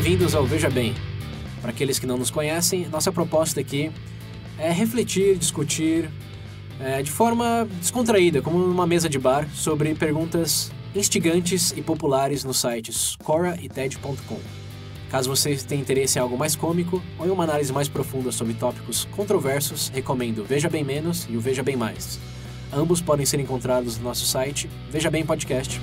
Bem-vindos ao Veja Bem. Para aqueles que não nos conhecem, nossa proposta aqui é refletir, discutir de forma descontraída, como numa mesa de bar, sobre perguntas instigantes e populares nos sites Cora e TED.com. Caso você tenha interesse em algo mais cômico ou em uma análise mais profunda sobre tópicos controversos, recomendo o Veja Bem Menos e o Veja Bem Mais. Ambos podem ser encontrados no nosso site vejabempodcast.com.br.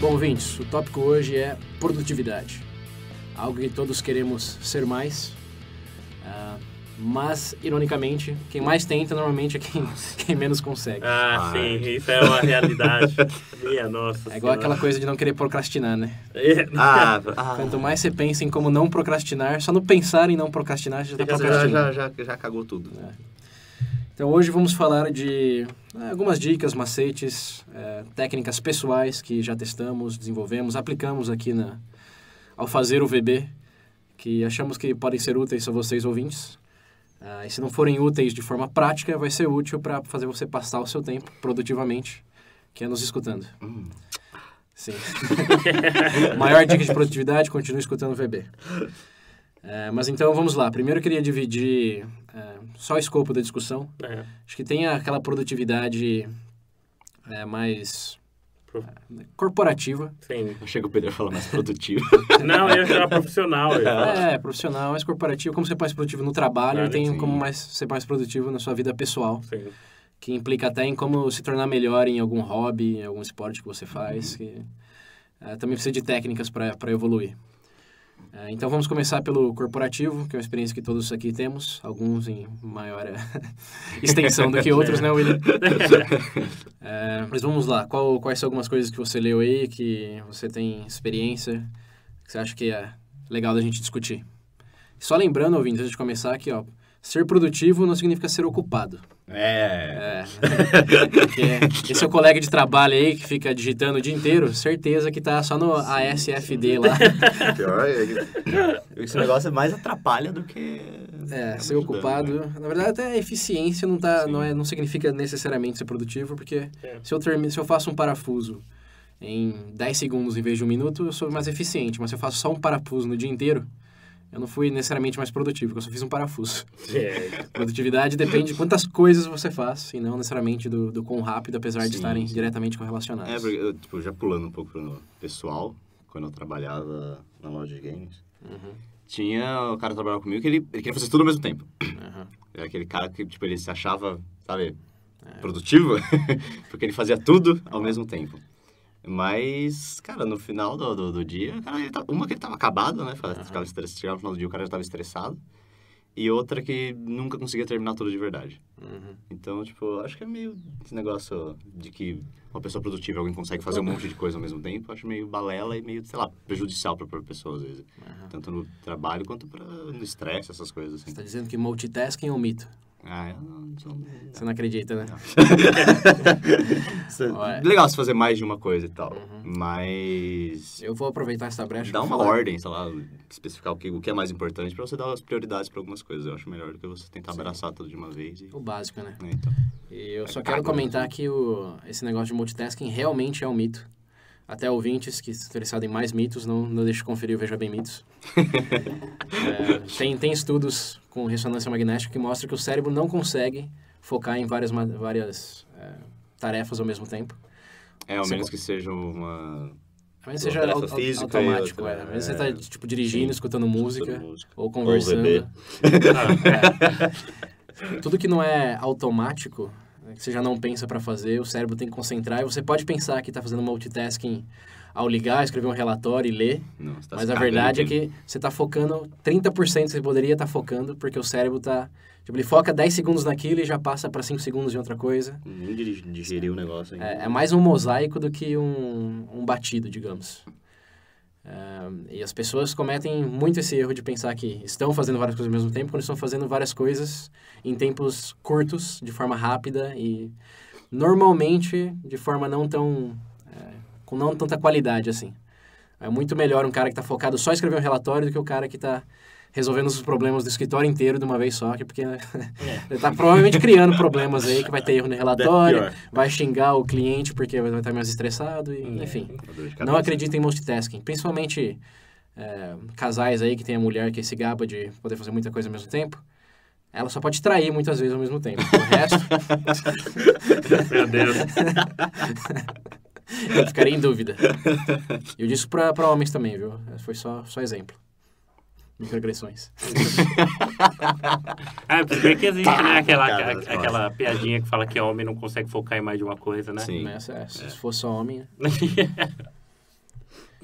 Bom, ouvintes, o tópico hoje é produtividade. Algo que todos queremos ser mais, mas, ironicamente, quem mais tenta normalmente é quem menos consegue. Sim, isso é uma realidade. Minha nossa senhora. É igual aquela coisa de não querer procrastinar, né? Quanto mais você pensa em como não procrastinar, só no pensar em não procrastinar, você já está procrastinando. Já cagou tudo. Então, hoje vamos falar de algumas dicas, macetes, técnicas pessoais que já testamos, desenvolvemos, aplicamos aqui ao fazer o VB, que achamos que podem ser úteis a vocês, ouvintes. E se não forem úteis de forma prática, vai ser útil para fazer você passar o seu tempo produtivamente, que é nos escutando. Sim. Maior dica de produtividade, continue escutando o VB. Mas então vamos lá. Primeiro eu queria dividir só o escopo da discussão. Acho que tem aquela produtividade mais corporativa. Sim. Eu chego o Pedro a falar mais produtivo. Não, eu ia falar profissional. Profissional, mais corporativo. Como ser mais produtivo no trabalho, e tem como ser mais produtivo na sua vida pessoal. Sim. Que implica até em como se tornar melhor em algum hobby, em algum esporte que você faz. Que também precisa de técnicas para evoluir. Então, vamos começar pelo corporativo, que é uma experiência que todos aqui temos, alguns em maior extensão do que outros, né, William? Mas vamos lá, quais são algumas coisas que você leu aí, que você tem experiência, que você acha que é legal da gente discutir? Só lembrando, ouvintes, antes de começar aqui, ó, ser produtivo não significa ser ocupado. Esse é o colega de trabalho aí que fica digitando o dia inteiro, certeza que tá só no ASFD lá. Pior é. Esse negócio mais atrapalha do que... ser ocupado... Né? Na verdade, até a eficiência não significa necessariamente ser produtivo, porque se eu faço um parafuso em 10 segundos em vez de um minuto, eu sou mais eficiente, mas se eu faço só um parafuso no dia inteiro... Eu não fui necessariamente mais produtivo, porque eu só fiz um parafuso. Produtividade depende de quantas coisas você faz, e não necessariamente do quão rápido, apesar de estarem diretamente correlacionadas. Porque eu, já pulando um pouco pro pessoal, quando eu trabalhava na loja de games, tinha o cara que trabalhava comigo que ele queria fazer tudo ao mesmo tempo. Era aquele cara que, ele se achava, sabe, produtivo, porque ele fazia tudo ao mesmo tempo. Mas, cara, no final do dia, cara, ele tava acabado, né? Chegava no final do dia, o cara já tava estressado. E outra que nunca conseguia terminar tudo de verdade. Então, acho que é meio esse negócio de que uma pessoa produtiva, alguém consegue fazer um monte de coisa ao mesmo tempo, acho meio balela e meio, sei lá, prejudicial pra pessoa, às vezes. Tanto no trabalho quanto no estresse, essas coisas assim. Você tá dizendo que multitasking é um mito? Eu não sou... Você não acredita, né? Não. Legal se fazer mais de uma coisa e tal, mas... Eu vou aproveitar essa brecha. Dá uma ordem, sei lá, especificar o que é mais importante pra você dar as prioridades pra algumas coisas. Eu acho melhor do que você tentar abraçar tudo de uma vez. O básico, né? Então. E eu só quero comentar que esse negócio de multitasking realmente é um mito. Até ouvintes que estão interessados em mais mitos, não deixe de conferir o Veja Bem Mitos. Tem estudos com ressonância magnética que mostram que o cérebro não consegue focar em várias tarefas ao mesmo tempo. Ao menos que seja uma... Ao menos seja automático, Ao menos você está, dirigindo, escutando música, ou conversando. Tudo que não é automático... que você já não pensa para fazer, o cérebro tem que concentrar, e você pode pensar que está fazendo multitasking ao ligar, escrever um relatório e ler, mas a verdade é que você está focando 30%, você poderia estar focando, porque o cérebro está... ele foca 10 segundos naquilo e já passa para 5 segundos em outra coisa. Nem digeriu o negócio ainda. É mais um mosaico do que um batido, digamos. E as pessoas cometem muito esse erro de pensar que estão fazendo várias coisas ao mesmo tempo, quando estão fazendo várias coisas em tempos curtos, de forma rápida e normalmente de forma não tão... com não tanta qualidade, assim. É muito melhor um cara que está focado só em escrever um relatório do que o cara que está resolvendo os problemas do escritório inteiro de uma vez só, porque né? Ele está provavelmente criando problemas aí, que vai ter erro no relatório, vai xingar o cliente porque vai estar mais estressado, e, enfim. Não acredita em multitasking, principalmente casais aí que tem a mulher que se gaba de poder fazer muita coisa ao mesmo tempo. Ela só pode trair muitas vezes ao mesmo tempo. O resto... Meu Deus. Eu ficaria em dúvida. Eu disse para homens também, viu? Foi só exemplo. Microagressões. Porque bem que existe, né? Aquela piadinha que fala que homem não consegue focar em mais de uma coisa, né? Sim. Mas, se fosse só homem... Né?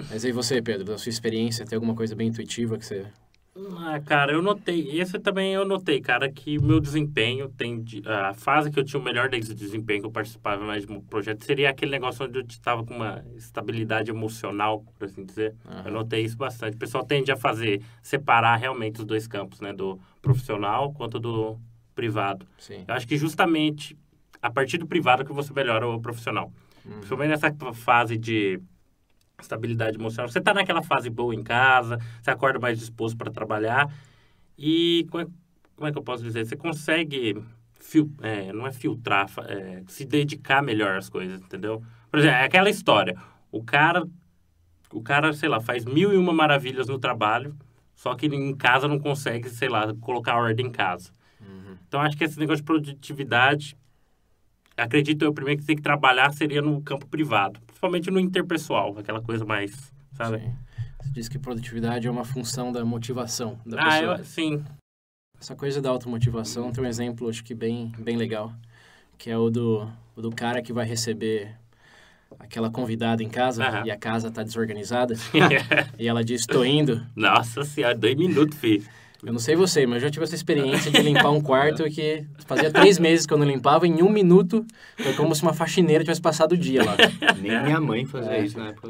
Mas aí você, Pedro, da sua experiência, tem alguma coisa bem intuitiva que você... Ah, cara, eu notei, cara, que o meu desempenho tem, a fase que eu tinha o melhor desempenho, que eu participava mais de um projeto, seria aquele negócio onde eu estava com uma estabilidade emocional, por assim dizer. Uhum. Eu notei isso bastante. O pessoal tende a separar realmente os dois campos, né, do profissional quanto do privado. Sim. Eu acho que justamente a partir do privado que você melhora o profissional. Uhum. Principalmente nessa fase de... estabilidade emocional. Você está naquela fase boa em casa, você acorda mais disposto para trabalhar e, como é que eu posso dizer? Você consegue, se dedicar melhor às coisas, entendeu? Por exemplo, é aquela história. O cara, sei lá, faz 1001 maravilhas no trabalho, só que em casa não consegue, sei lá, colocar ordem em casa. Uhum. Então, acho que esse negócio de produtividade... Acredito eu, primeiro que tem que trabalhar seria no campo privado, principalmente no interpessoal, aquela coisa mais, sabe? Sim. Você diz que produtividade é uma função da motivação da pessoa. Sim. Essa coisa da automotivação tem um exemplo, acho que bem legal, que é o do cara que vai receber aquela convidada em casa, uhum, e a casa tá desorganizada, e ela diz, tô indo. Nossa senhora, 2 minutos, filho. Eu não sei você, mas eu já tive essa experiência de limpar um quarto que fazia 3 meses que eu não limpava, em 1 minuto foi como se uma faxineira tivesse passado o dia lá. Nem minha mãe fazia isso na época.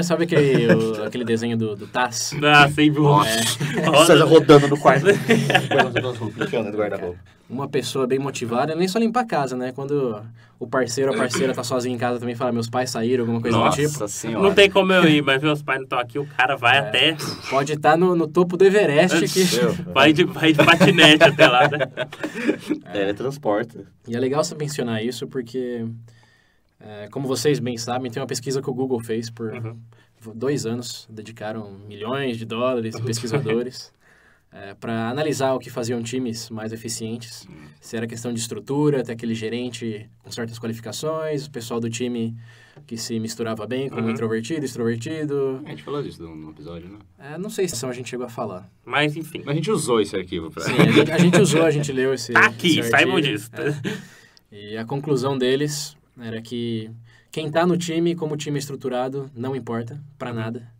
Sabe aquele desenho do Taz? Ah, sem dúvida. Você rodando no quarto. Uma pessoa bem motivada, nem só limpar a casa, né? Quando o parceiro ou a parceira tá sozinho em casa também, fala, meus pais saíram, alguma coisa do tipo. Nossa senhora. Não tem como eu ir, mas meus pais não estão aqui, o cara vai até... Pode estar no topo do Everest que... Vai de patinete até lá, né? Teletransporta. E é legal você mencionar isso porque, como vocês bem sabem, tem uma pesquisa que o Google fez por 2 anos, dedicaram $milhões a pesquisadores para analisar o que faziam times mais eficientes, se era questão de estrutura, até aquele gerente com certas qualificações, o pessoal do time que se misturava bem, como introvertido, extrovertido... A gente falou disso num episódio, né? Não sei se a gente chegou a falar. Mas, enfim. Mas a gente usou esse arquivo. Pra... Sim, a gente leu esse arquivo. Tá aqui, saibam disso. E a conclusão deles era que quem tá no time, como o time estruturado, não importa pra nada.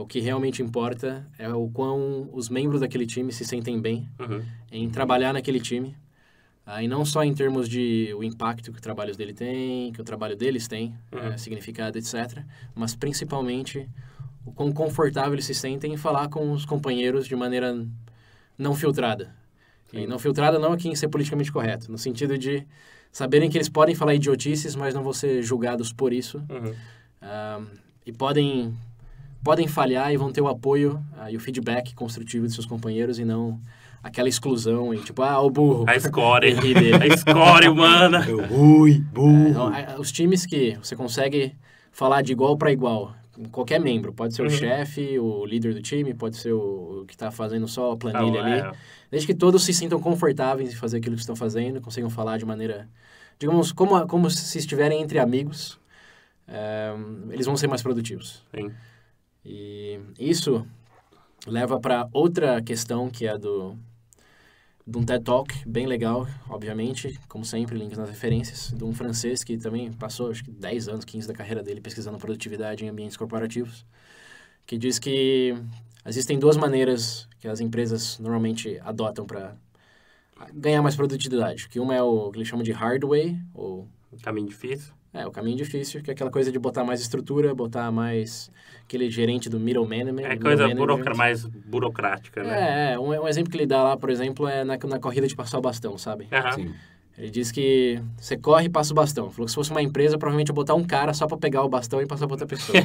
O que realmente importa é o quão os membros daquele time se sentem bem em trabalhar naquele time. E não só em termos de o impacto que o trabalho dele tem, que o trabalho deles tem, significado, etc. Mas principalmente o quão confortável eles se sentem em falar com os companheiros de maneira não filtrada. Sim. E não filtrada não aqui em ser politicamente correto, no sentido de saberem que eles podem falar idiotices, mas não vão ser julgados por isso. E podem falhar e vão ter o apoio e o feedback construtivo de seus companheiros e não aquela exclusão, e tipo, o burro. A escória. A escória humana. Eu ruim, burro. Os times que você consegue falar de igual para igual, qualquer membro, pode ser o chefe, o líder do time, pode ser o que está fazendo só a planilha ali. Desde que todos se sintam confortáveis em fazer aquilo que estão fazendo, consigam falar de maneira, digamos, como se estiverem entre amigos, eles vão ser mais produtivos. Sim. E isso leva para outra questão, que é de um TED Talk bem legal, obviamente, como sempre, links nas referências, de um francês que também passou, acho que 10 anos, 15 da carreira dele pesquisando produtividade em ambientes corporativos, que diz que existem 2 maneiras que as empresas normalmente adotam para ganhar mais produtividade, que uma é o que eles chamam de hard way, ou... Caminho difícil. O caminho difícil, que é aquela coisa de botar mais estrutura, botar mais aquele gerente do middle management. É coisa mais burocrática, né? Um exemplo que ele dá lá, por exemplo, é na corrida de passar o bastão, sabe? Sim. Ele diz que você corre e passa o bastão. Falou que se fosse uma empresa, provavelmente eu botar um cara só para pegar o bastão e passar para outra pessoa.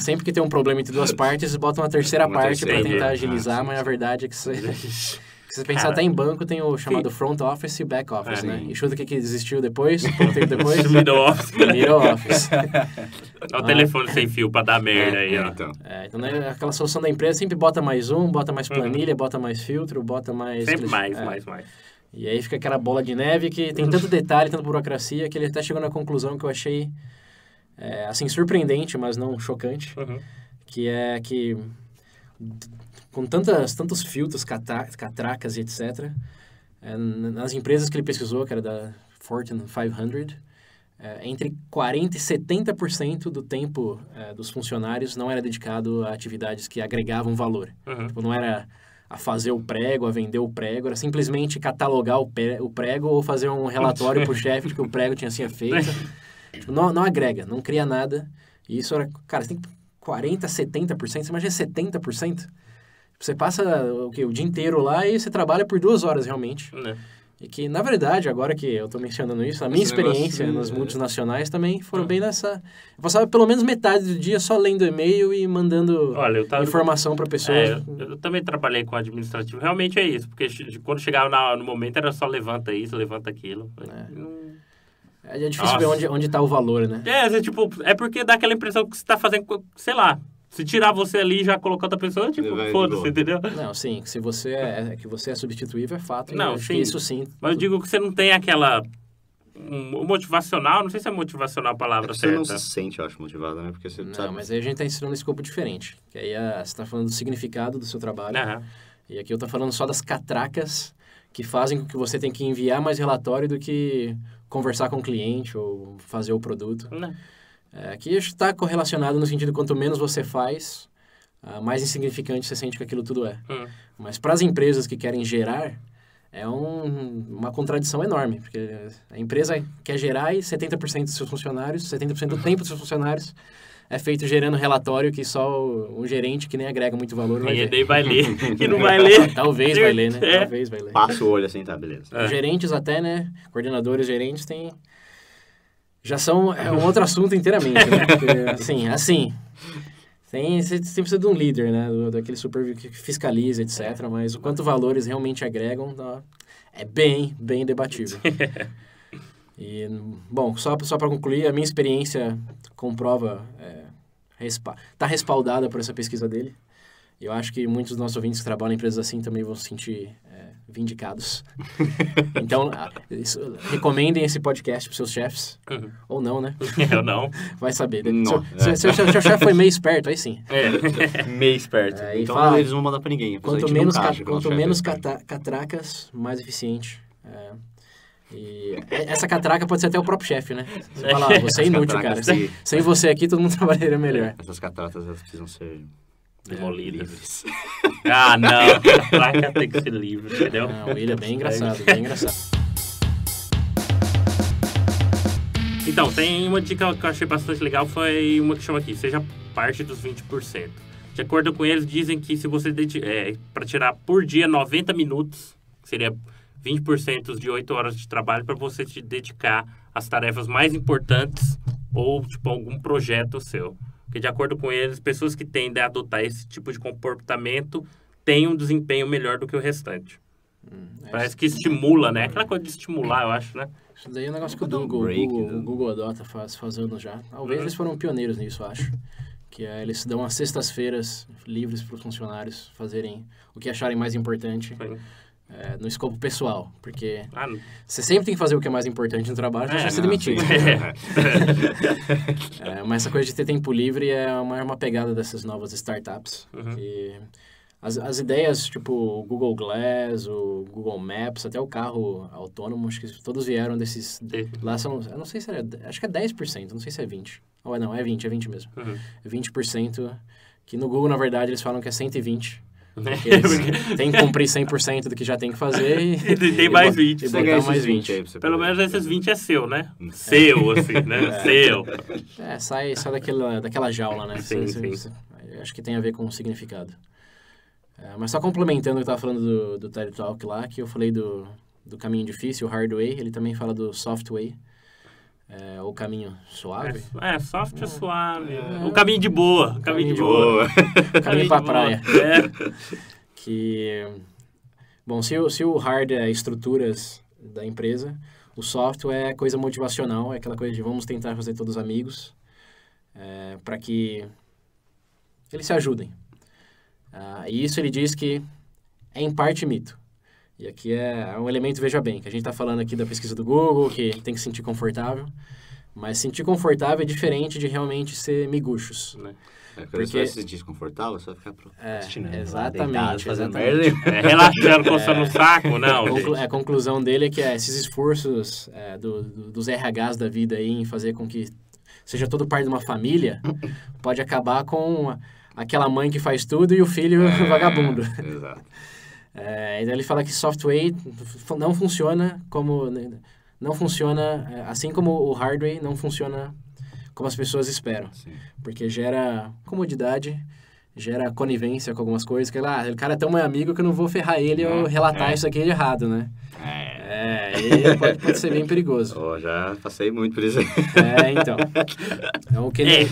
Sempre que tem um problema entre duas partes, eles botam uma terceira parte para tentar agilizar, mas a verdade é que você... Se você pensar até em banco, tem o chamado front office e back office, né? E chuta o que existiu depois, quanto tempo depois? Middle office. Middle office. É o telefone sem fio para dar merda aí, ó. Então, né, aquela solução da empresa sempre bota mais um, bota mais planilha, bota mais filtro, bota mais... Sempre mais. E aí fica aquela bola de neve que tem tanto detalhe, tanta burocracia, que ele até chegou na conclusão que eu achei, assim, surpreendente, mas não chocante, que é que... com tantos filtros, catracas e etc. Nas empresas que ele pesquisou, que era da Fortune 500, entre 40% e 70% do tempo dos funcionários não era dedicado a atividades que agregavam valor. Tipo, não era a fazer o prego, a vender o prego, era simplesmente catalogar o prego ou fazer um relatório para o chefe de que o prego tinha sido feito. Tipo, não agrega, não cria nada. E isso era... Cara, você tem 40%, 70%, você imagina 70%? Você passa o dia inteiro lá e você trabalha por 2 horas, realmente. E que, na verdade, agora que eu estou mencionando isso, a minha experiência nas multinacionais também foram bem nessa... Eu passava pelo menos metade do dia só lendo e-mail e mandando informação para pessoas. Eu também trabalhei com administrativo. Realmente é isso, porque quando chegava no momento era só levanta isso, levanta aquilo. É difícil ver onde está o valor, né? É porque dá aquela impressão que você está fazendo, sei lá... Se tirar você ali e já colocar outra pessoa, tipo, foda-se, entendeu? Não, sim, se você que você é substituível é fato. Não, sim. Isso sim. Mas eu digo que você não tem aquela... motivacional, não sei se é motivacional a palavra certa. Você não se sente, eu acho, motivado, né? Porque você não, sabe... mas aí a gente tá ensinando um escopo diferente. Que aí você tá falando do significado do seu trabalho. E aqui eu tô falando só das catracas que fazem com que você tenha que enviar mais relatório do que conversar com o cliente ou fazer o produto. Aqui está correlacionado no sentido quanto menos você faz, mais insignificante você sente que aquilo tudo é. Mas para as empresas que querem gerar, é uma contradição enorme, porque a empresa quer gerar e 70% dos seus funcionários, 70% do tempo dos seus funcionários é feito gerando relatório que só o gerente, que nem agrega muito valor, vai ler. Nem vai ler, que não vai ler. Talvez vai ler, né? Talvez vai ler. Passa o olho assim, tá, beleza. Os gerentes até, né? Coordenadores, gerentes têm... Já são um outro assunto inteiramente, né? Porque, assim, você precisa de um líder, né? Daquele super que fiscaliza, etc. Mas o quanto valores realmente agregam é bem debatível. E, bom, só para concluir, a minha experiência comprova, está respaldada por essa pesquisa dele. Eu acho que muitos dos nossos ouvintes que trabalham em empresas assim também vão se sentir vindicados. Então, recomendem esse podcast para seus chefes. Ou não, né? Eu não. Vai saber. Se o chefe foi meio esperto, aí sim. Meio esperto. Então, eles não vão mandar para ninguém. Quanto menos catracas, mais eficiente. E essa catraca pode ser até o próprio chefe, né? Você fala, você é inútil, cara. Que... Sem você aqui, todo mundo trabalharia melhor. Essas catracas, elas precisam ser... Livres. Ah, não. A placa tem que ser livre, entendeu? Não, ele é bem engraçado, bem engraçado. Então, tem uma dica que eu achei bastante legal, foi uma que chama aqui, seja parte dos 20%. De acordo com eles, dizem que se você para tirar por dia 90 minutos, seria 20% de 8 horas de trabalho, para você te dedicar às tarefas mais importantes ou, tipo, algum projeto seu. Porque, de acordo com eles, pessoas que tendem a adotar esse tipo de comportamento têm um desempenho melhor do que o restante. Parece que estimula, né? Aquela coisa de estimular, eu acho, né? Isso daí é um negócio que o Google adota faz anos já. Talvez eles foram pioneiros nisso, eu acho. Que é, eles dão as sextas-feiras livres para os funcionários fazerem o que acharem mais importante. No escopo pessoal, porque você sempre tem que fazer o que é mais importante no trabalho, você vai ser demitido. Mas essa coisa de ter tempo livre é uma pegada dessas novas startups. Que as ideias, tipo o Google Glass, o Google Maps, até o carro autônomo, acho que todos vieram desses... Lá são, eu não sei se era... Acho que é 10%, não sei se é 20%. Ou não, é 20%, é 20% mesmo. 20%, que no Google, na verdade, eles falam que é 120%. Tem que cumprir 100% do que já tem que fazer e tem mais 20%. Você ganha mais 20%. Pelo menos esses 20% é seu, né? Seu, assim, né? Seu. Sai daquela jaula, né? Sim. Acho que tem a ver com o significado. Mas só complementando o que eu estava falando do TED Talk lá, que eu falei do do caminho difícil, o hard way. Ele também fala do soft way. É, o caminho suave? É, soft é suave. É. O caminho de boa. Caminho de boa. Caminho pra praia. É. Que... Bom, se o hard é estruturas da empresa, o soft é coisa motivacional, é aquela coisa de vamos tentar fazer todos amigos, para que eles se ajudem. E isso ele diz que é em parte mito. E aqui é um elemento, veja bem, que a gente está falando aqui da pesquisa do Google, que tem que se sentir confortável. Mas sentir confortável é diferente de realmente ser miguxos. Né? É, porque você vai se sentir desconfortável, você vai ficar procrastinando. Exatamente. Fazendo relaxando, coçando o saco, não. A conclusão dele é que esses esforços dos RHs da vida aí, em fazer com que seja todo parte de uma família, pode acabar com aquela mãe que faz tudo e o filho vagabundo. Exato. Então ele fala que software não funciona como... Não funciona, assim como o hardware não funciona como as pessoas esperam. Sim. Porque gera comodidade, gera conivência com algumas coisas. Que o cara é tão meu amigo que eu não vou ferrar ele ou relatar isso aqui errado, né? E pode ser bem perigoso. Oh, já passei muito por isso. Então, o que ele...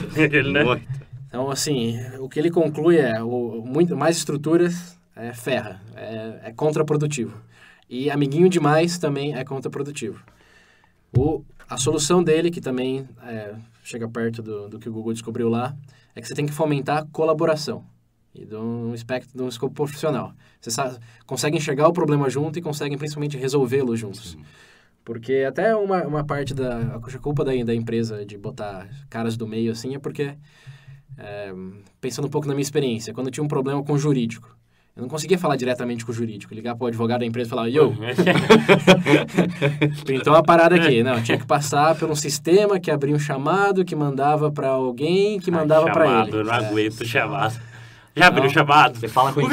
Então, assim, o que ele conclui é muito mais estruturas ferra, é contraprodutivo. E amiguinho demais também é contraprodutivo. A solução dele, que também chega perto do que o Google descobriu lá, é que você tem que fomentar a colaboração. E de um escopo profissional. Você consegue enxergar o problema junto e conseguem principalmente resolvê-lo juntos. Sim. Porque até uma parte a culpa da empresa de botar caras do meio assim é porque, pensando um pouco na minha experiência, quando eu tinha um problema com o jurídico, eu não conseguia falar diretamente com o jurídico, ligar para o advogado da empresa e falar, yo, pintou uma parada aqui. Não, tinha que passar por um sistema que abria um chamado, que mandava para alguém, que mandava para ele. Chamado, não aguento chamado. Já abriu o chamado? Você fala com a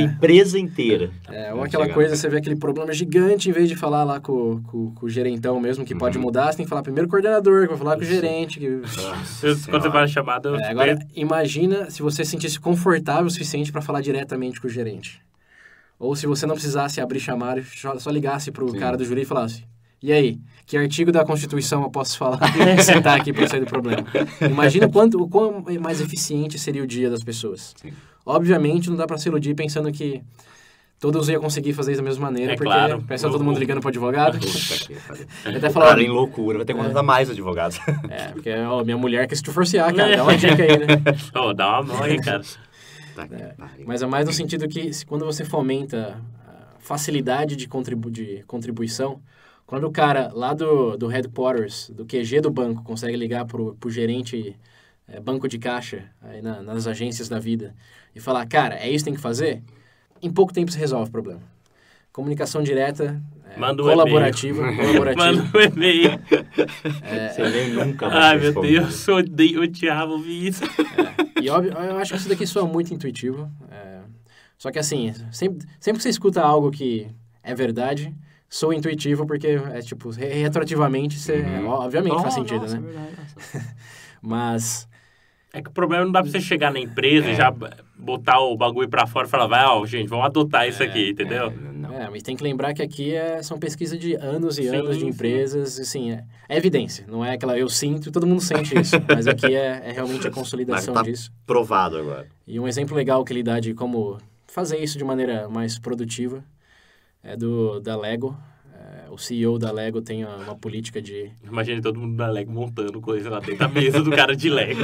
empresa inteira. Ou aquela coisa, você vê aquele problema gigante, em vez de falar lá com o gerentão mesmo, que pode mudar, você tem que falar primeiro com o coordenador, que vai falar com o gerente. Quando você faz chamada... Agora, imagina se você se sentisse confortável o suficiente para falar diretamente com o gerente. Ou se você não precisasse abrir chamada, só ligasse pro cara do jurídico e falasse... E aí, que artigo da Constituição eu posso falar e sentar aqui para sair do problema? Imagina o quão mais eficiente seria o dia das pessoas. Sim. Obviamente, não dá para se iludir pensando que todos iam conseguir fazer isso da mesma maneira, porque claro, pensa todo mundo ligando para o advogado. Até falar, cara, em loucura, vai ter que contratar mais advogados. Porque minha mulher quer se divorciar, cara, dá uma dica aí, né? Dá uma mão aí, cara. Mas é mais no sentido que quando você fomenta a facilidade de contribuição. Quando o cara lá do headquarters, do QG do banco, consegue ligar pro gerente banco de caixa, aí nas agências da vida, e falar, cara, é isso que tem que fazer? Em pouco tempo se resolve o problema. Comunicação direta, colaborativa. Manda um e-mail. Você nem nunca vai responder. Meu Deus, eu odiava ouvir isso. E óbvio, eu acho que isso daqui soa muito intuitivo. Só que assim, sempre que você escuta algo que é verdade... Sou intuitivo porque, retroativamente, você, obviamente, faz sentido, né? Verdade. Mas... É que o problema não dá pra você chegar na empresa e já botar o bagulho pra fora e falar, gente, vamos adotar isso aqui, entendeu? Mas tem que lembrar que aqui são pesquisas de anos e anos de empresas, assim, é evidência. Não é aquela, eu sinto, todo mundo sente isso. Mas aqui é realmente a consolidação disso. Provado agora. E um exemplo legal que ele dá de como fazer isso de maneira mais produtiva é da Lego. O CEO da Lego tem uma política de... Imagina todo mundo da Lego montando coisa lá dentro da mesa do cara de Lego.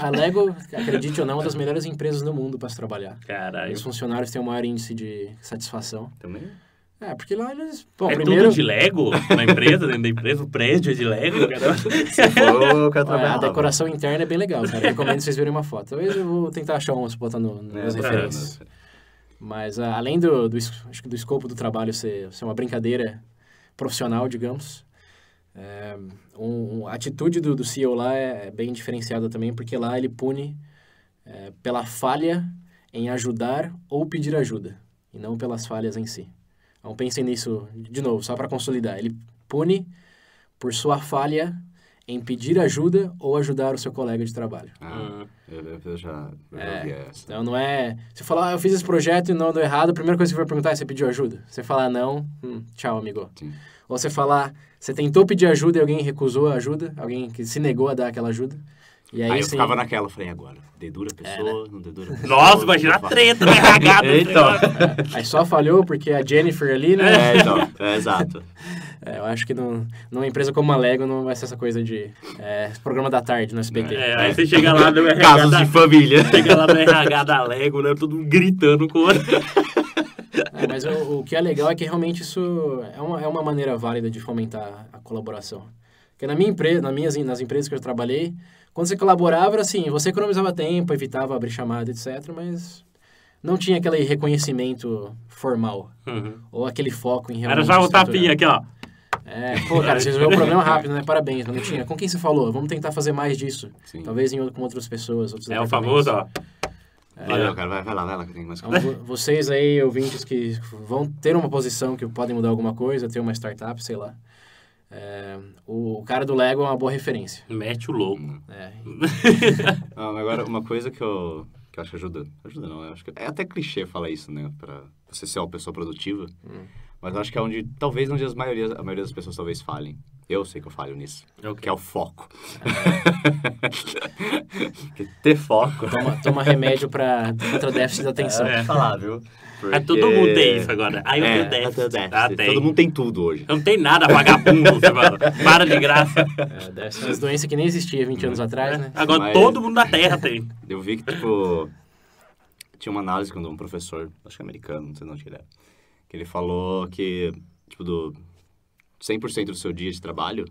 A Lego, acredite ou não, é uma das melhores empresas do mundo para se trabalhar. Caralho. Os funcionários têm o maior índice de satisfação. Também? Porque lá eles... Bom, tudo de Lego? Na empresa, dentro da empresa, o prédio é de Lego? Cara. Se for, a decoração interna é bem legal, cara. Eu recomendo vocês verem uma foto. Talvez eu vou tentar achar uma, se botar nas referências. Mas, além do escopo do trabalho ser uma brincadeira profissional, digamos, a atitude do CEO lá é bem diferenciada também, porque lá ele pune pela falha em ajudar ou pedir ajuda, e não pelas falhas em si. Então, pensem nisso de novo, só para consolidar. Ele pune por sua falha em pedir ajuda ou ajudar o seu colega de trabalho. Ah, eu já vi essa. Então não é... Se falar, eu fiz esse projeto e não deu errado, a primeira coisa que você vai perguntar é se você pediu ajuda. Você falar não, tchau, amigo. Sim. Ou você falar, você tentou pedir ajuda e alguém recusou a ajuda, alguém que se negou a dar aquela ajuda. E aí eu ficava naquela, falei, agora, dedura a pessoa, não dedura a pessoa. Nossa, imagina a treta, vai ragado. Então. Aí só falhou porque a Jennifer ali, né? Exato. Eu acho que numa empresa como a Lego não vai ser essa coisa de programa da tarde no SBT. Aí você chega lá no RH Casos da... de família. Chega lá no RH da Lego, né? Todo mundo gritando com... mas o que é legal é que realmente isso é uma maneira válida de fomentar a colaboração. Porque na minha empresa, nas empresas que eu trabalhei, quando você colaborava, assim, você economizava tempo, evitava abrir chamada, etc., mas não tinha aquele reconhecimento formal. Uhum. Ou aquele foco em realmente... Era só o tapinha aqui, ó. Pô, cara, você resolveu o problema rápido, né? Parabéns, mas não tinha. Com quem você falou? Vamos tentar fazer mais disso. Sim. Talvez com outras pessoas. É o famoso, ó. Valeu, cara. Vai lá, que tem mais coisa. Então, vocês aí, ouvintes, que vão ter uma posição que podem mudar alguma coisa, ter uma startup, sei lá. O cara do Lego é uma boa referência. Mete o louco. Não, agora, uma coisa que eu acho que ajuda... Ajuda não, eu acho que é até clichê falar isso, né? Pra você ser uma pessoa produtiva. Mas eu acho que é onde, talvez, onde a maioria das pessoas talvez falhem. Eu sei que eu falho nisso. Que é o foco. Ter foco. Toma remédio contra o déficit da atenção. Falar, viu? Porque... todo mundo tem isso agora. Aí eu tenho déficit. Todo mundo tem tudo hoje. Não tem nada vagabundo. Para de graça. Déficit é uma doença que nem existia 20 anos atrás, né? Agora todo mundo na Terra tem. Eu vi que, tipo... Tinha uma análise quando um professor, acho que americano, não sei de onde ele era, que ele falou que, tipo, do 100% do seu dia de trabalho,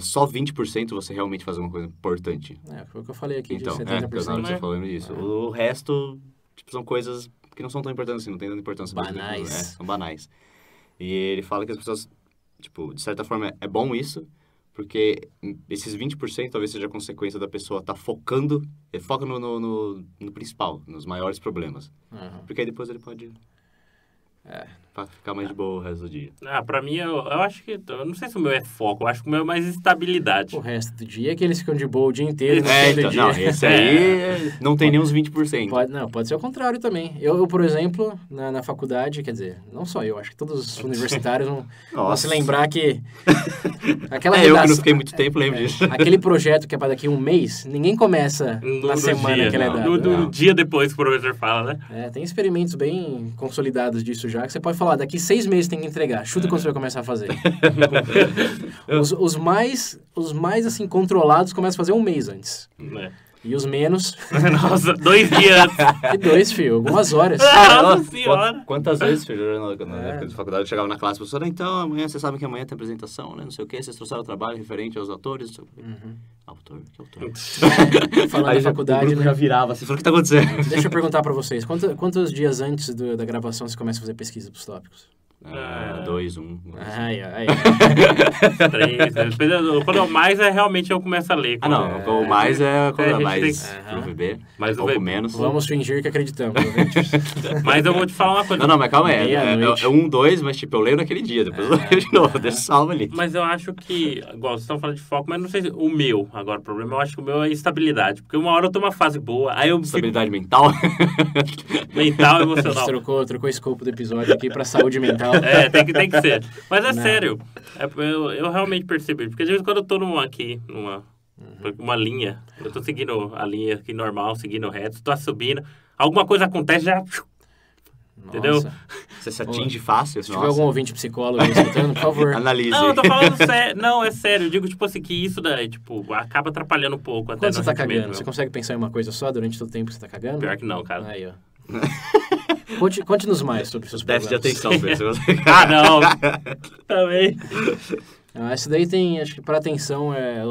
só 20% você realmente faz uma coisa importante. Foi o que eu falei aqui, então, de 70%. Então, falando disso. O resto, tipo, são coisas que não são tão importantes assim, não tem tanta importância. Banais. São banais. E ele fala que as pessoas, tipo, de certa forma, é bom isso, porque esses 20% talvez seja a consequência da pessoa estar focando, foca no principal, nos maiores problemas. Porque aí depois ele pode... pra ficar mais de boa o resto do dia. Pra mim, eu acho que... Eu não sei se o meu é foco, eu acho que o meu é mais estabilidade. O resto do dia é que eles ficam de boa o dia inteiro. Não, esse aí não tem nem uns 20%. Pode ser o contrário também. Eu por exemplo, na faculdade, quer dizer, não só eu, acho que todos os universitários vão se lembrar que... aquela redação, eu que não fiquei muito tempo, lembro disso. Aquele projeto que é para daqui a um mês, ninguém começa na semana que ele é dado. No dia depois que o professor fala, né? Tem experimentos bem consolidados disso já, que você pode falar, daqui 6 meses tem que entregar. Chuta quando você vai começar a fazer. os mais, assim, controlados começam a fazer 1 mês antes. E os menos... Nossa, 2 dias antes. E 2, filho, algumas horas. Nossa senhora! Quantas vezes, filho, na época de faculdade, eu chegava na classe e falava, então, amanhã, vocês sabem que amanhã tem apresentação, né? Não sei o quê, vocês trouxeram o trabalho referente aos autores. Autor, que autor? Falando aí, da faculdade, né? Já virava, você falou, o que tá acontecendo? Deixa eu perguntar pra vocês, quantos dias antes da gravação você começa a fazer pesquisa pros tópicos? 2, 1... Aí. 3, quando eu mais realmente eu começo a ler. Quando mais é quando mais beber, mais um pouco menos. Vamos fingir que acreditamos. Mas eu vou te falar uma coisa. Não, mas calma aí. É 1, 2, mas tipo, eu leio naquele dia, depois eu leio de novo, deixa salvo ali. Mas eu acho que, igual, vocês estão falando de foco, mas não sei se o meu, agora o problema, eu acho que o meu é estabilidade, porque uma hora eu tô numa fase boa, aí eu... Estabilidade mental? Mental, emocional. A gente trocou o escopo do episódio aqui pra saúde mental. Tem que ser. Mas é sério. Eu realmente percebi. Porque às vezes quando eu tô numa linha, eu tô seguindo a linha aqui normal, seguindo reto, tô subindo, alguma coisa acontece, já... Nossa. Entendeu? Você se atinge fácil? Se tiver algum ouvinte psicólogo escutando, por favor. Analise. Não, eu tô falando sério. Não, é sério. Eu digo, tipo assim, que isso daí, tipo, acaba atrapalhando um pouco. Quando até você tá cagando, mesmo. Você consegue pensar em uma coisa só durante todo o tempo que você tá cagando? Pior que não, cara. Aí, ó. Conte-nos mais sobre seus problemas. Déficit de atenção, pessoal. Não. Também. Isso daí tem, acho que para atenção é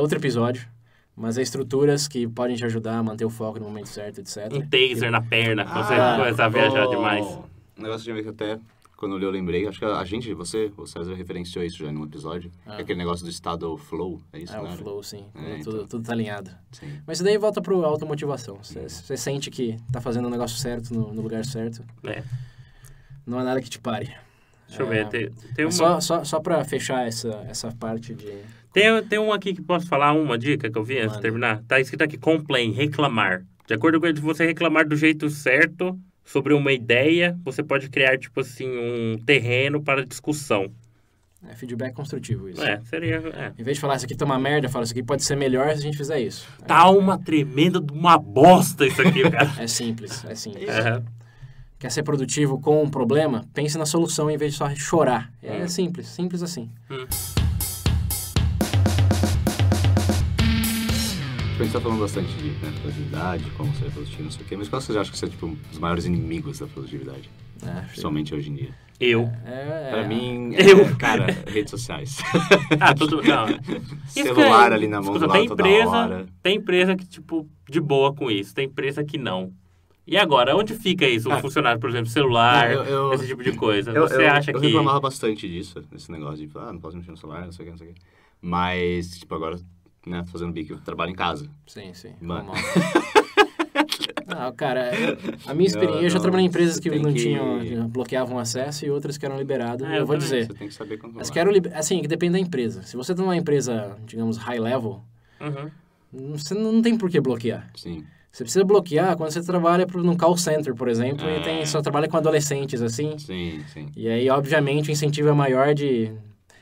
outro episódio. Mas é estruturas que podem te ajudar a manter o foco no momento certo, etc. Um taser na perna, você começa a viajar demais. Um negócio de ver que até, quando eu li, eu lembrei. Acho que o César referenciou isso já num episódio. É aquele negócio do estado flow, é isso, né? O flow, sim. Tudo tá alinhado. Sim. Mas isso daí volta pro automotivação. Você sente que tá fazendo o negócio certo, no lugar certo. Não há nada que te pare. Deixa eu ver. Só pra fechar essa parte de... Tem um aqui que posso falar, uma dica que eu vi antes de terminar. Tá escrito aqui, complain, reclamar. De acordo com você reclamar do jeito certo sobre uma ideia, você pode criar, tipo assim, um terreno para discussão. É feedback construtivo isso. É, seria... É. Em vez de falar isso aqui tá uma merda, fala isso aqui pode ser melhor se a gente fizer isso. Tá uma tremenda de uma bosta isso aqui, cara. É simples. É. Quer ser produtivo com um problema? Pense na solução em vez de só chorar. É simples assim. A gente tá falando bastante de produtividade, como ser produtivo, não sei o quê, mas qual você acha que são, tipo, os maiores inimigos da produtividade? Somente hoje em dia. Pra mim, redes sociais. Celular ali na mão do lado toda hora. Tem empresa que, tipo, de boa com isso. Tem empresa que não. E agora, onde fica isso? Um funcionário, por exemplo, celular, esse tipo de coisa. Você acha que... Eu reclamava bastante disso, desse negócio de, não posso mexer no celular, não sei o quê. Mas, tipo, agora, né, fazendo bico, eu trabalho em casa. Sim. Mano. Não, cara, a minha experiência... Eu já trabalhei em empresas que não tinham... Bloqueavam acesso e outras que eram liberadas. Eu vou dizer. Você tem que saber controlar. Mas que depende da empresa. Se você tem uma empresa, digamos, high level, você não tem por que bloquear. Sim. Você precisa bloquear quando você trabalha num call center, por exemplo, e só trabalha com adolescentes, assim. Sim. E aí, obviamente, o incentivo é maior de...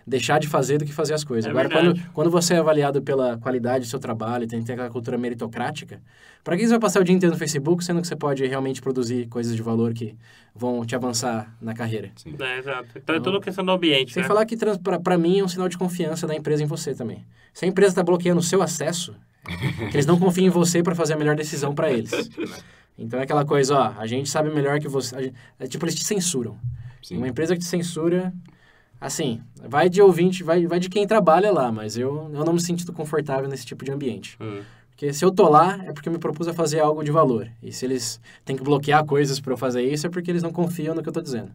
deixar de fazer do que fazer as coisas. Agora, quando você é avaliado pela qualidade do seu trabalho, tem que ter aquela cultura meritocrática, para que você vai passar o dia inteiro no Facebook, sendo que você pode realmente produzir coisas de valor que vão te avançar na carreira? Sim. Exato. Então, é tudo questão do ambiente, sem falar que, para mim, é um sinal de confiança da empresa em você também. Se a empresa está bloqueando o seu acesso, que eles não confiam em você para fazer a melhor decisão para eles. Então, é aquela coisa, a gente sabe melhor que você... Tipo, eles te censuram. Sim. Uma empresa que te censura... Assim, vai de ouvinte, vai de quem trabalha lá, mas eu não me sinto confortável nesse tipo de ambiente. Porque se eu tô lá, é porque eu me propus a fazer algo de valor. E se eles têm que bloquear coisas para eu fazer isso, é porque eles não confiam no que eu tô dizendo.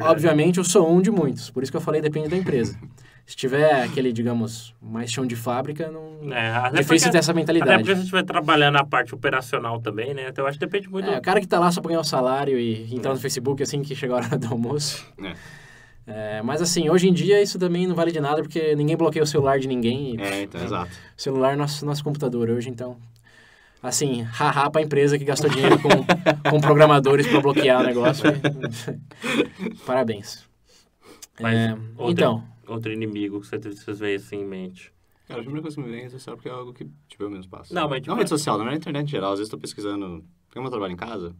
Obviamente, eu sou um de muitos. Por isso que eu falei, depende da empresa. Se tiver aquele, digamos, mais chão de fábrica, não... difícil ter essa mentalidade. Até porque se estiver trabalhando na parte operacional também, né? Então, eu acho que depende muito... o cara que tá lá só pra ganhar o salário e entrar no Facebook assim que chegar a hora do almoço... mas assim, hoje em dia isso também não vale de nada, porque ninguém bloqueia o celular de ninguém. Exato. O celular é nosso computador hoje, então... Assim, haha pra empresa que gastou dinheiro com programadores pra bloquear o negócio. Parabéns. Mas outro inimigo que vocês veem assim em mente... Cara, a primeira coisa que me vem é rede social, porque é algo que, tipo, eu mesmo passo. Não rede social, não é internet em geral. Às vezes eu tô pesquisando... Como eu trabalho em casa...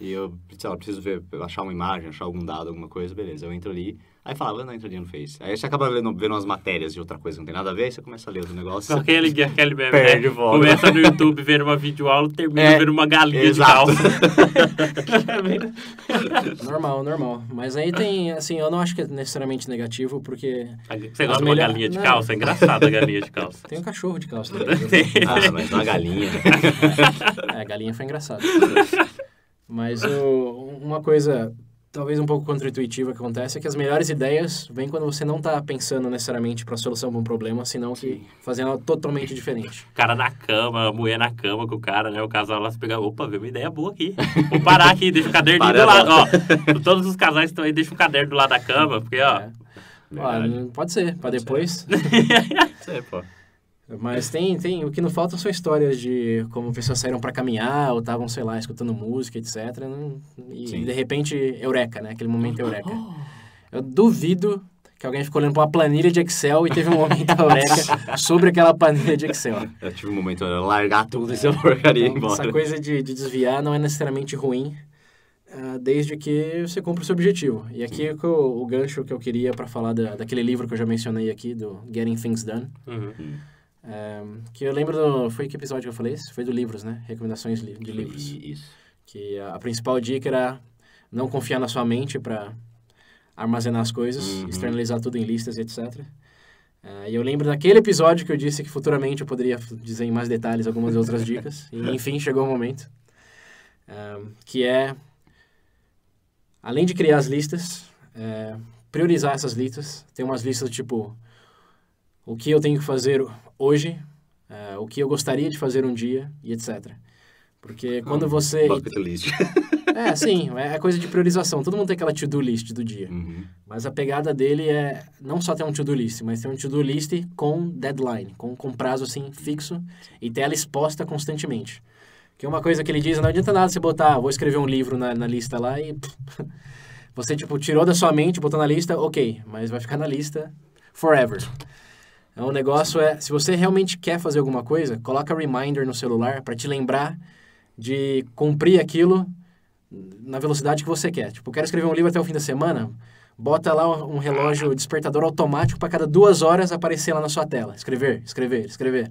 E eu, sei lá, preciso ver, achar uma imagem, achar algum dado, alguma coisa, beleza. Eu entro ali, aí fala, entra ali no Face. Aí você acaba vendo umas matérias de outra coisa que não tem nada a ver, e você começa a ler o negócio. Aquele meme, perde volta. Começa no YouTube vendo uma videoaula, termina vendo uma galinha de calça. Normal. Mas aí tem, assim, eu não acho que é necessariamente negativo, porque... Você gosta de uma galinha de calça? É engraçado a galinha de calça. Tem um cachorro de calça também. Mas uma galinha. A galinha foi engraçada. Mas uma coisa, talvez um pouco contraintuitiva que acontece, é que as melhores ideias vêm quando você não está pensando necessariamente para a solução de um problema, senão que fazendo algo totalmente diferente. O cara na cama, a mulher na cama com o cara, né? O casal lá se pegava, opa, veio uma ideia boa aqui. Vou parar aqui, deixa o caderninho do lado. Todos os casais estão aí, deixa o caderno do lado da cama, porque, pode ser, para depois. Mas tem, o que não faltam são histórias de como pessoas saíram para caminhar ou estavam, sei lá, escutando música, etc. E de repente, eureka, né? Aquele momento eureka. Eu duvido que alguém ficou olhando para uma planilha de Excel e teve um momento eureka sobre aquela planilha de Excel. Eu tive um momento de largar tudo essa porcaria e ir embora. Essa coisa de desviar não é necessariamente ruim, desde que você cumpra o seu objetivo. E aqui é o gancho que eu queria para falar daquele livro que eu já mencionei aqui, do Getting Things Done. Que eu lembro, foi que episódio que eu falei isso? Foi do livros, né? Recomendações de livros. Isso. Que a principal dica era não confiar na sua mente para armazenar as coisas, externalizar tudo em listas, etc. E eu lembro daquele episódio que eu disse que futuramente eu poderia dizer em mais detalhes algumas outras dicas. E, enfim, chegou o momento. Que é, além de criar as listas, priorizar essas listas. Tem umas listas tipo... o que eu tenho que fazer hoje, o que eu gostaria de fazer um dia, e etc. Porque quando você... Bucket list. É, sim, é coisa de priorização. Todo mundo tem aquela to-do list do dia. Uhum. Mas a pegada dele é não só ter um to-do list, mas ter um to-do list com deadline, com prazo, assim, fixo, e ter ela exposta constantemente. Que é uma coisa que ele diz, não adianta nada você botar, vou escrever um livro na lista lá e... Você, tipo, tirou da sua mente, botou na lista, ok, mas vai ficar na lista forever. Então, o negócio é, se você realmente quer fazer alguma coisa, coloca reminder no celular para te lembrar de cumprir aquilo na velocidade que você quer. Tipo, quero escrever um livro até o fim da semana, bota lá um relógio despertador automático para cada 2 horas aparecer lá na sua tela. Escrever, escrever, escrever.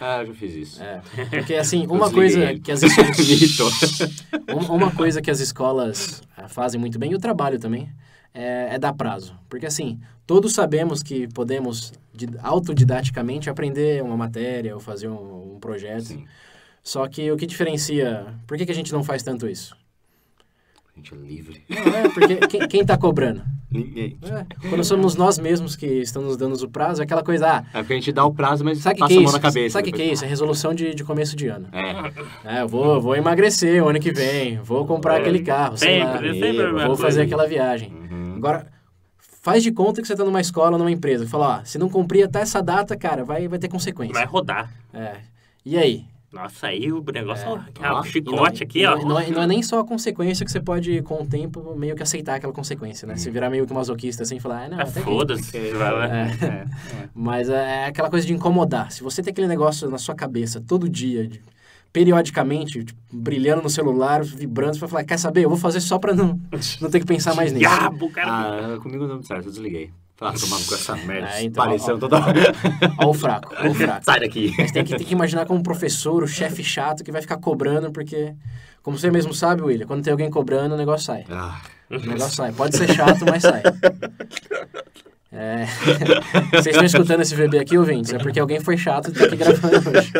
Ah, eu já fiz isso. É, porque, assim, uma coisa que as escolas... uma coisa que as escolas fazem muito bem, e o trabalho também, é dar prazo. Porque, assim, todos sabemos que podemos autodidaticamente aprender uma matéria ou fazer um projeto. Sim. Só que o que diferencia... Por que a gente não faz tanto isso? A gente é livre. Não, é porque quem está cobrando? Ninguém. É, quando somos nós mesmos que estamos dando o prazo, é aquela coisa... Ah, é porque a gente dá o prazo, mas sabe passa que é a mão na cabeça. Sabe o que é isso? É resolução de começo de ano. É. É, eu vou emagrecer o ano que vem, vou comprar aquele carro, sei lá, vou fazer aquela viagem. Uhum. Agora, faz de conta que você está numa escola, numa empresa, que fala, ó, se não cumprir até essa data, cara, vai ter consequência. Vai rodar. É. E aí? Nossa, aí o negócio é um chicote aqui, ó. Não é nem só a consequência que você pode, com o tempo, meio que aceitar aquela consequência, né? Se virar meio que masoquista, assim, falar, não, até foda-se. Mas é aquela coisa de incomodar. Se você tem aquele negócio na sua cabeça todo dia, periodicamente, tipo, brilhando no celular, vibrando, você vai falar, quer saber? Eu vou fazer só pra não ter que pensar mais nisso. Ah, comigo não serve, eu desliguei. Fala, tomando com essa merda, então, parecendo toda hora. Ó o fraco, ó o fraco. Sai daqui. Mas tem que imaginar como um professor, o chefe chato, que vai ficar cobrando, porque, como você mesmo sabe, William, quando tem alguém cobrando, o negócio sai. Ah. O negócio sai. Pode ser chato, mas sai. É. Vocês estão escutando esse bebê aqui, ouvintes? É porque alguém foi chato e tá aqui gravando hoje.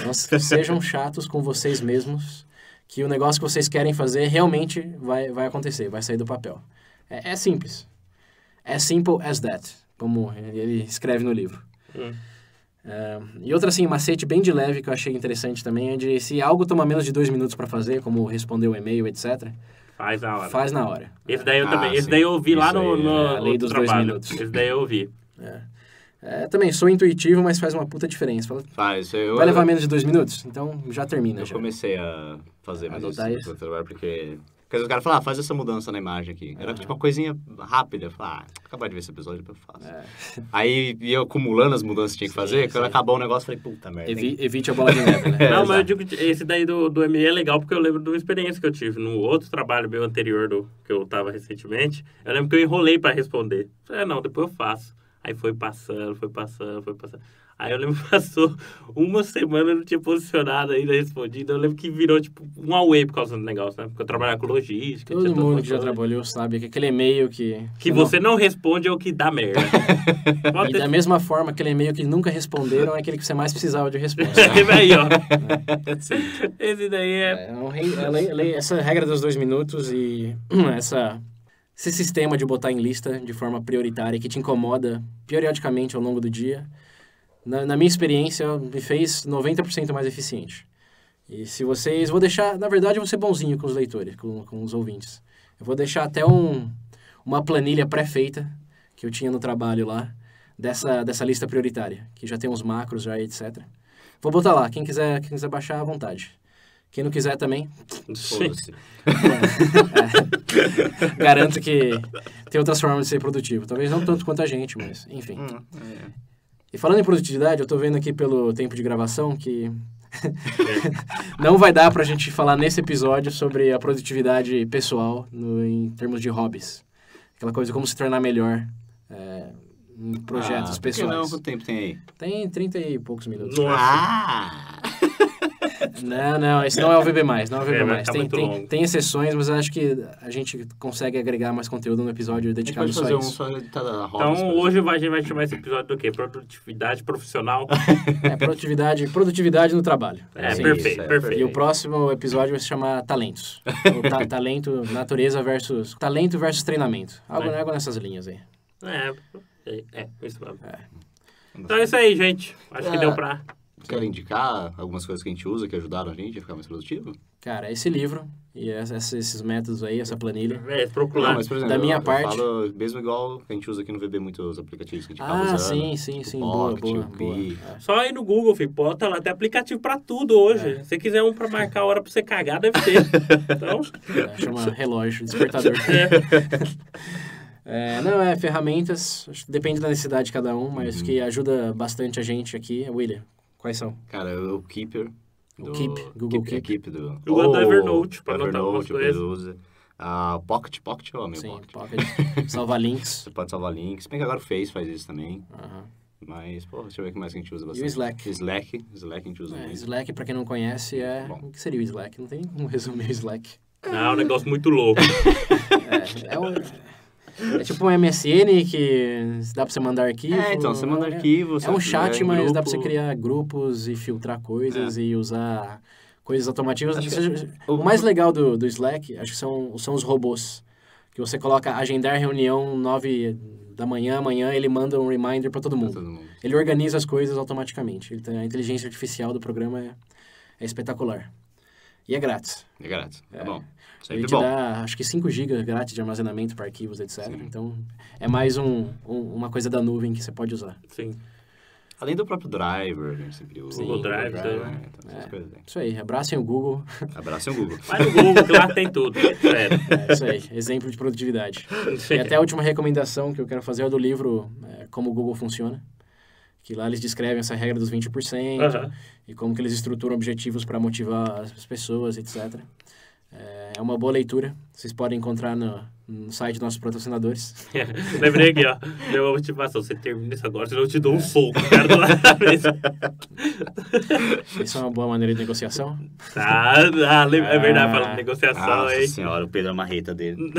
Então, sejam chatos com vocês mesmos, que o negócio que vocês querem fazer realmente vai acontecer, vai sair do papel. É simples. As simple as that, como ele escreve no livro. E outra, assim, macete bem de leve que eu achei interessante também é de se algo toma menos de 2 minutos para fazer, como responder o e-mail, etc. Faz na hora. Faz na hora. Esse daí eu também. Esse daí eu ouvi lá no a lei dos trabalho. 2 minutos. Esse daí eu ouvi. Também sou intuitivo, mas faz uma puta diferença. Vai levar menos de 2 minutos? Então já termina. Eu comecei a fazer mais isso no trabalho, porque... Porque o cara fala, faz essa mudança na imagem aqui. Era tipo uma coisinha rápida. Eu falava, acabar de ver esse episódio, depois eu faço. Aí eu acumulando as mudanças que tinha que fazer, quando acabar o negócio, falei, puta merda. Evite a bola de neve, né? Não, mas eu digo, esse daí do ME é legal, porque eu lembro de uma experiência que eu tive no outro trabalho meu anterior, que eu tava recentemente. Eu lembro que eu enrolei pra responder. Eu falei, não, depois eu faço. Aí foi passando, foi passando, foi passando. Aí eu lembro que passou uma semana, eu não tinha posicionado ainda, respondido. Eu lembro que virou, tipo, um away por causa do negócio, né? Porque eu trabalhava com logística. Todo mundo que já trabalhou sabe que aquele e-mail que... Que você não responde é o que dá merda. E da mesma forma, aquele e-mail que nunca responderam é aquele que você mais precisava de resposta. Aí, ó. Esse daí é... Essa regra dos 2 minutos e esse sistema de botar em lista de forma prioritária que te incomoda periodicamente ao longo do dia... Na minha experiência, me fez 90% mais eficiente. E se vocês... Vou deixar... Na verdade, eu vou ser bonzinho com os leitores, com os ouvintes. Eu vou deixar até uma planilha pré-feita que eu tinha no trabalho lá, dessa lista prioritária, que já tem uns macros, já, etc. Vou botar lá. Quem quiser baixar, à vontade. Quem não quiser também... Foda-se. Garanto que tem outras formas de ser produtivo. Talvez não tanto quanto a gente, mas... Enfim. E falando em produtividade, eu tô vendo aqui pelo tempo de gravação que não vai dar pra gente falar nesse episódio sobre a produtividade pessoal em termos de hobbies. Aquela coisa como se tornar melhor em projetos pessoais. Por que não? Quanto tempo tem aí? Tem 30 e poucos minutos. Não, esse não é o VB+, não é o VB+. Tá tem exceções, mas eu acho que a gente consegue agregar mais conteúdo no episódio dedicado só a isso. Então, hoje a gente vai chamar esse episódio do quê? Produtividade profissional? Produtividade no trabalho. Perfeito. E o próximo episódio vai se chamar Talentos. Talento, natureza versus... Talento versus treinamento. Algo nessas linhas aí. Isso mesmo. Então é isso aí, gente. Acho que deu pra... Quer indicar algumas coisas que a gente usa, que ajudaram a gente a ficar mais produtivo? Cara, esse livro e esses métodos aí, essa planilha. É, procurar. Mas, por exemplo, da minha parte... falo mesmo igual que a gente usa aqui no VB, muitos os aplicativos que a gente acaba usando. Sim. Pocket, boa. Só ir no Google, filho. Bota lá, tem aplicativo pra tudo hoje. Se você quiser um pra marcar a hora pra você cagar, deve ter. Então... chama relógio, despertador. Ferramentas. Depende da necessidade de cada um, mas que ajuda bastante a gente aqui. William, quais são? Cara, o Keeper. Google Keep do Google Evernote, para anotar algumas coisas. Pocket, ó, meu Pocket. Salva links. Você pode salvar links. Bem que agora o Face faz isso também. Mas, deixa eu ver o que mais que a gente usa bastante. E o Slack. Slack a gente usa muito. Slack, para quem não conhece, é... Bom. O que seria o Slack? Não tem como resumir o Slack. Não, é um negócio muito louco. É tipo um MSN que dá pra você mandar arquivo. Então, você manda arquivo. É um chat, mas grupo. Dá pra você criar grupos e filtrar coisas e usar coisas automativas. O mais legal do Slack, acho que são os robôs. Que você coloca agendar reunião 9 da manhã, amanhã ele manda um reminder pra todo mundo. Ele organiza as coisas automaticamente. A inteligência artificial do programa é espetacular. E é grátis. É bom. Sempre ele te dá, acho que 5 GB grátis de armazenamento para arquivos, etc. Sim. Então, é mais uma coisa da nuvem que você pode usar. Sim. Além do próprio driver, né? Sempre usa. Google Drive, né? Então, essas coisas aí. Isso aí. Abracem o Google. Vai no Google, que lá tem tudo. É isso aí. Exemplo de produtividade. E até a última recomendação que eu quero fazer é do livro Como o Google Funciona. Que lá eles descrevem essa regra dos 20% e como que eles estruturam objetivos para motivar as pessoas, etc. É uma boa leitura. Vocês podem encontrar no site dos nossos patrocinadores. Lembrei aqui, ó. Deu uma motivação. Você termina isso agora, senão eu te dou um fogo. Cara, do lado da mesa. Isso é uma boa maneira de negociação? É verdade, falando negociação. Nossa senhora, o Pedro é a marreta dele.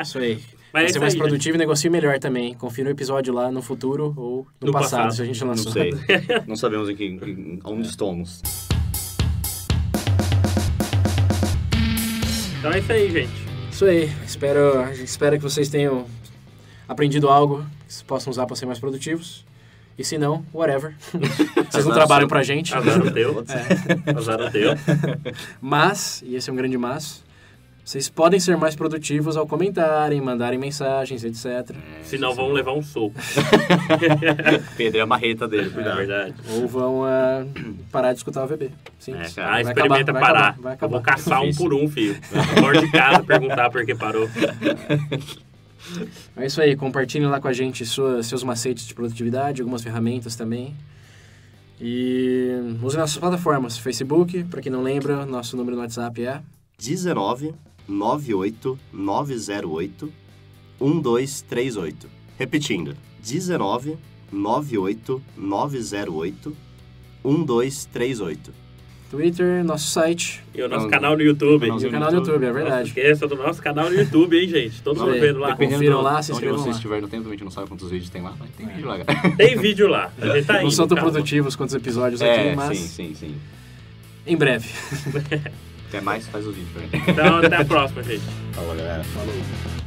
Isso aí. Mas ser mais produtivo, né? E negocie melhor também. Confira o episódio lá no futuro ou no passado, se a gente lançou. Não sei. Não sabemos onde estamos. Então é isso aí, gente. Isso aí. Espero que vocês tenham aprendido algo que possam usar para ser mais produtivos. E se não, whatever. Vocês não trabalham pra gente. Azar o teu. Mas, e esse é um grande mas, vocês podem ser mais produtivos ao comentarem, mandarem mensagens, etc. Senão vão levar um soco. Pedro é a marreta dele, cuidado. Verdade. Ou vão parar de escutar o VB. Sim. Experimenta acabar, parar. Vai acabar. Eu vou caçar um por um, filho. Fora de casa, perguntar por que parou. É isso aí. Compartilhem lá com a gente seus macetes de produtividade, algumas ferramentas também. E usem nossas plataformas. Facebook, para quem não lembra, nosso número no WhatsApp é... 19 98 908 1238. Repetindo, 19 98 908 1238. Twitter, nosso site. E o nosso canal no YouTube. E o canal no YouTube, é verdade. Não esqueça do nosso canal no YouTube, hein, gente? Todos vendo lá. Confiram lá, se inscrevam lá. Onde vocês estiverem no tempo, a gente não sabe quantos vídeos tem lá, mas tem vídeo lá. Tem vídeo lá. A gente tá indo, não são tão produtivos quantos episódios aqui, mas... Sim. Em breve. Até mais, faz o vídeo. Então, até a próxima, gente. Falou, galera. Falou.